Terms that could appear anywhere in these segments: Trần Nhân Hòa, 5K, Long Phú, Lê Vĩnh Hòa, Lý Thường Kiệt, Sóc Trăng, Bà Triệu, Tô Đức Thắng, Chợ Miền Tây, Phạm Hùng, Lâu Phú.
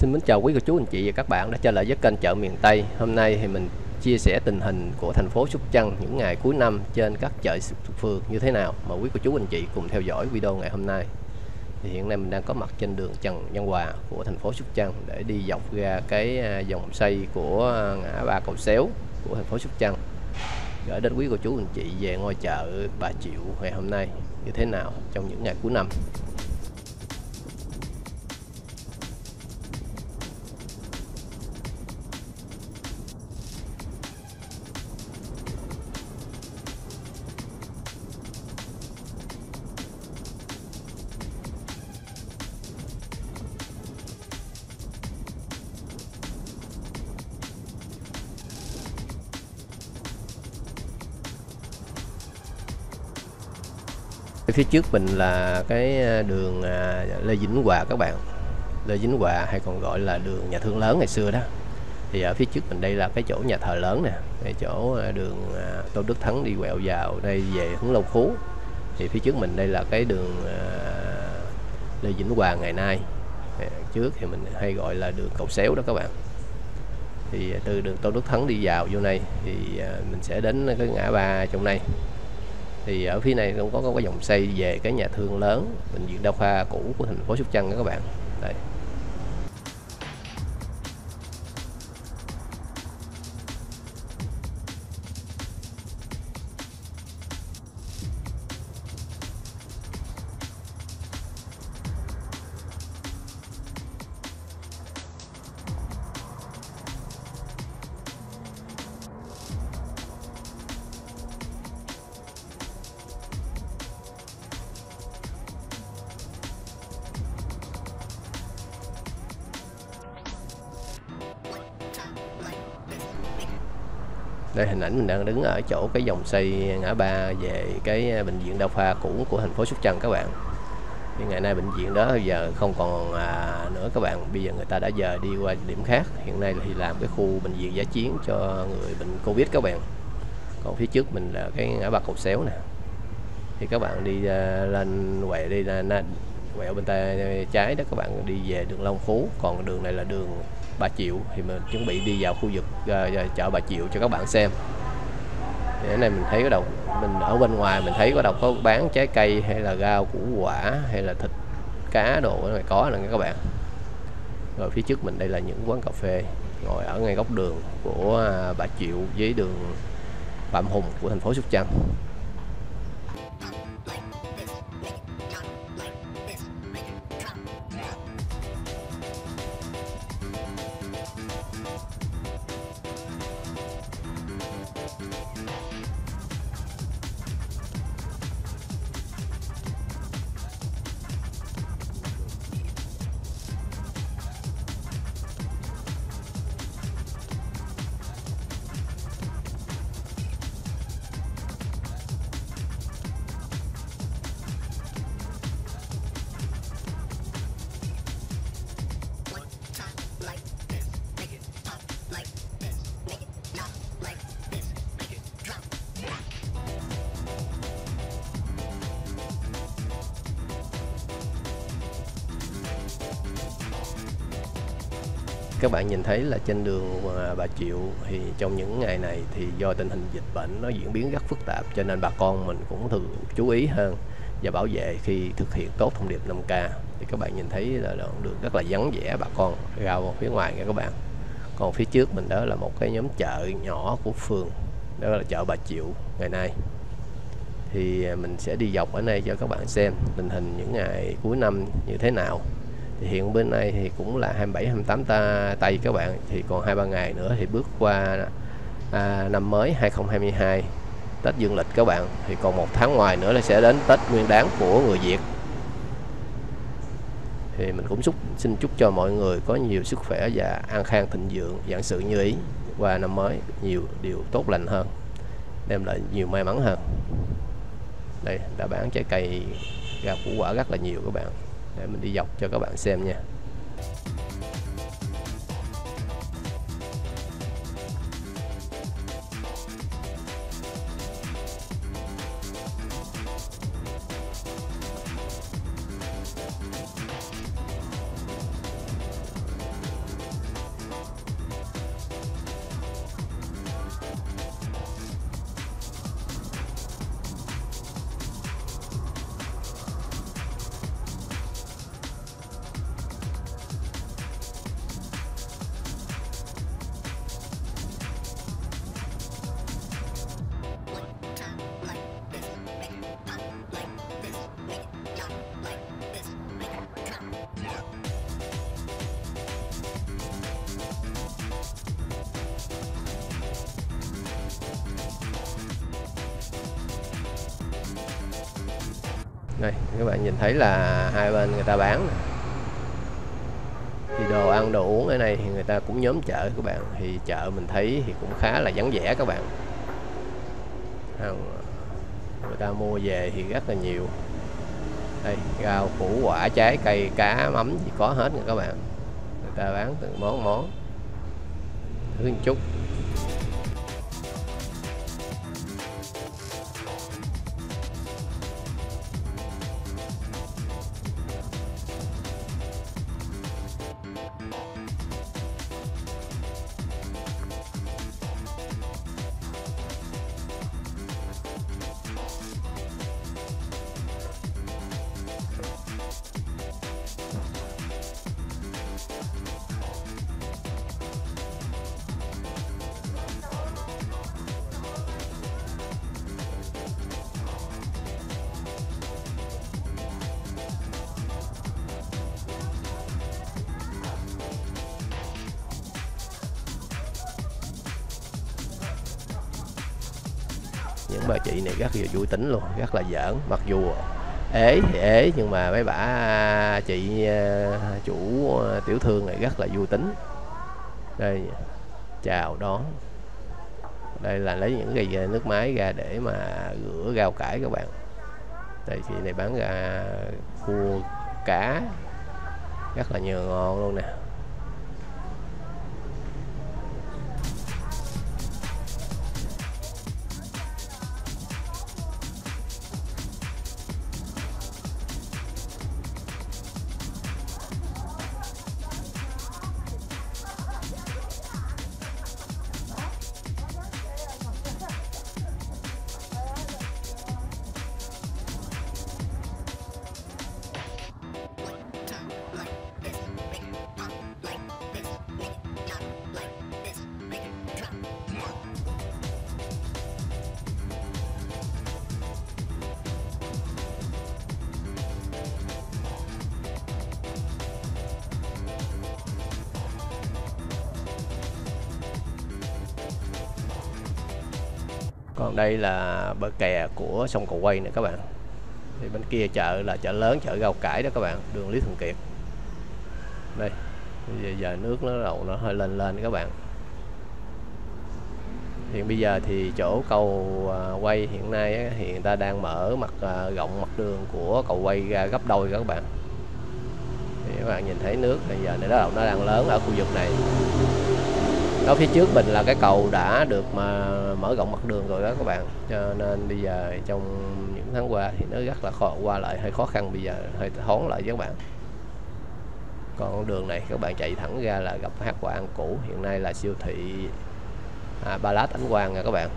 Xin kính chào quý cô chú anh chị và các bạn đã trở lại với kênh Chợ Miền Tây. Hôm nay thì mình chia sẻ tình hình của thành phố Sóc Trăng những ngày cuối năm trên các chợ phường như thế nào. Mời quý cô chú anh chị cùng theo dõi video ngày hôm nay. Thì hiện nay mình đang có mặt trên đường Trần Nhân Hòa của thành phố Sóc Trăng để đi dọc ra cái dòng xây của ngã ba Cầu Xéo của thành phố Sóc Trăng, gửi đến quý cô chú anh chị về ngôi chợ Bà Triệu ngày hôm nay như thế nào trong những ngày cuối năm. Phía trước mình là cái đường Lê Vĩnh Hòa các bạn. Lê Vĩnh Hòa hay còn gọi là đường nhà thương lớn ngày xưa đó. Thì ở phía trước mình đây là cái chỗ nhà thờ lớn nè, cái chỗ đường Tô Đức Thắng đi quẹo vào đây về hướng Lâu Phú. Thì phía trước mình đây là cái đường Lê Vĩnh Hòa ngày nay. Trước thì mình hay gọi là đường Cầu Xéo đó các bạn. Thì từ đường Tô Đức Thắng đi vào vô này thì mình sẽ đến cái ngã ba trong này. Thì ở phía này cũng có cái dòng xây về cái nhà thương lớn, bệnh viện đa khoa cũ của thành phố Sóc Trăng đó các bạn. Đây. Đây hình ảnh mình đang đứng ở chỗ cái dòng xây ngã ba về cái bệnh viện đa khoa cũ của thành phố Sóc Trăng các bạn. Thì ngày nay bệnh viện đó bây giờ không còn nữa các bạn. Bây giờ người ta đã dời đi qua điểm khác. Hiện nay thì làm cái khu bệnh viện dã chiến cho người bệnh Covid các bạn. Còn phía trước mình là cái ngã ba Cầu Xéo nè. Thì các bạn đi lên quẹo đi là quẹo bên tay trái đó các bạn, đi về đường Long Phú. Còn đường này là đường Bà Triệu, thì mình chuẩn bị đi vào khu vực chợ Bà Triệu cho các bạn xem. Ở này mình thấy có đâu, mình ở bên ngoài mình thấy có đâu có bán trái cây hay là rau củ quả hay là thịt cá đồ này có nè các bạn. Rồi phía trước mình đây là những quán cà phê ngồi ở ngay góc đường của Bà Triệu với đường Phạm Hùng của thành phố Sóc Trăng. Các bạn nhìn thấy là trên đường Bà Triệu thì trong những ngày này thì do tình hình dịch bệnh nó diễn biến rất phức tạp, cho nên bà con mình cũng thường chú ý hơn và bảo vệ khi thực hiện tốt thông điệp 5K. Thì các bạn nhìn thấy là đoạn đường rất là vắng vẻ, bà con ra phía ngoài nha các bạn. Còn phía trước mình đó là một cái nhóm chợ nhỏ của phường, đó là chợ Bà Triệu ngày nay. Thì mình sẽ đi dọc ở đây cho các bạn xem tình hình những ngày cuối năm như thế nào. Thì hiện bên này thì cũng là 27-28 Tây các bạn. Thì còn 2-3 ngày nữa thì bước qua năm mới 2022 Tết dương lịch các bạn. Thì còn một tháng ngoài nữa là sẽ đến Tết Nguyên Đán của người Việt. Thì mình cũng xin chúc cho mọi người có nhiều sức khỏe và an khang thịnh vượng, vạn sự như ý, qua năm mới nhiều điều tốt lành hơn, đem lại nhiều may mắn hơn. Đây đã bán trái cây rau củ quả rất là nhiều các bạn. Để mình đi dọc cho các bạn xem nha. Đây các bạn nhìn thấy là hai bên người ta bán thì đồ ăn đồ uống ở này thì người ta cũng nhóm chợ các bạn. Thì chợ mình thấy thì cũng khá là vắng vẻ các bạn, người ta mua về thì rất là nhiều. Đây rau củ quả trái cây cá mắm gì có hết nha các bạn, người ta bán từng món món. Thử một chút. Những bà chị này rất là vui tính luôn, rất là giỡn, mặc dù ế thì ế nhưng mà mấy bà chị chủ tiểu thương này rất là vui tính. Đây chào đón, đây là lấy những cái nước máy ra để mà rửa rau cải các bạn. Đây chị này bán ra cua cá rất là nhiều ngon luôn nè. Còn đây là bờ kè của sông Cầu Quay nè các bạn. Thì bên kia chợ là chợ lớn, chợ rau cải đó các bạn, đường Lý Thường Kiệt. Đây, bây giờ nước nó hơi lên lên các bạn. Hiện bây giờ thì chỗ cầu quay hiện nay ấy, thì người ta đang mở mặt rộng mặt đường của cầu quay ra gấp đôi các bạn. Thì các bạn nhìn thấy nước bây giờ này nó đang lớn ở khu vực này. Đó phía trước mình là cái cầu đã được mà mở rộng mặt đường rồi đó các bạn, cho nên bây giờ trong những tháng qua thì nó rất là khó qua lại, hơi khó khăn, bây giờ hơi thoáng lại với các bạn. Còn đường này các bạn chạy thẳng ra là gặp hát quán cũ, hiện nay là siêu thị Palat Ánh Quang nha các bạn.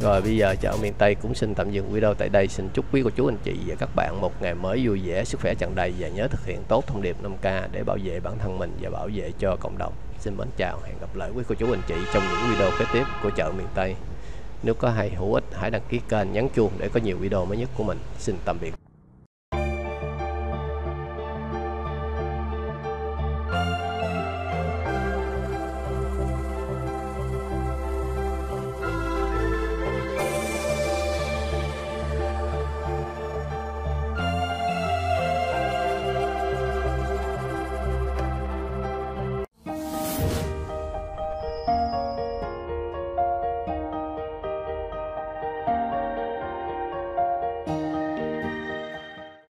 Rồi bây giờ chợ miền Tây cũng xin tạm dừng video tại đây. Xin chúc quý cô chú anh chị và các bạn một ngày mới vui vẻ, sức khỏe tràn đầy và nhớ thực hiện tốt thông điệp 5K để bảo vệ bản thân mình và bảo vệ cho cộng đồng. Xin mến chào, hẹn gặp lại quý cô chú anh chị trong những video kế tiếp của chợ miền Tây. Nếu có hay hữu ích hãy đăng ký kênh, nhấn chuông để có nhiều video mới nhất của mình. Xin tạm biệt.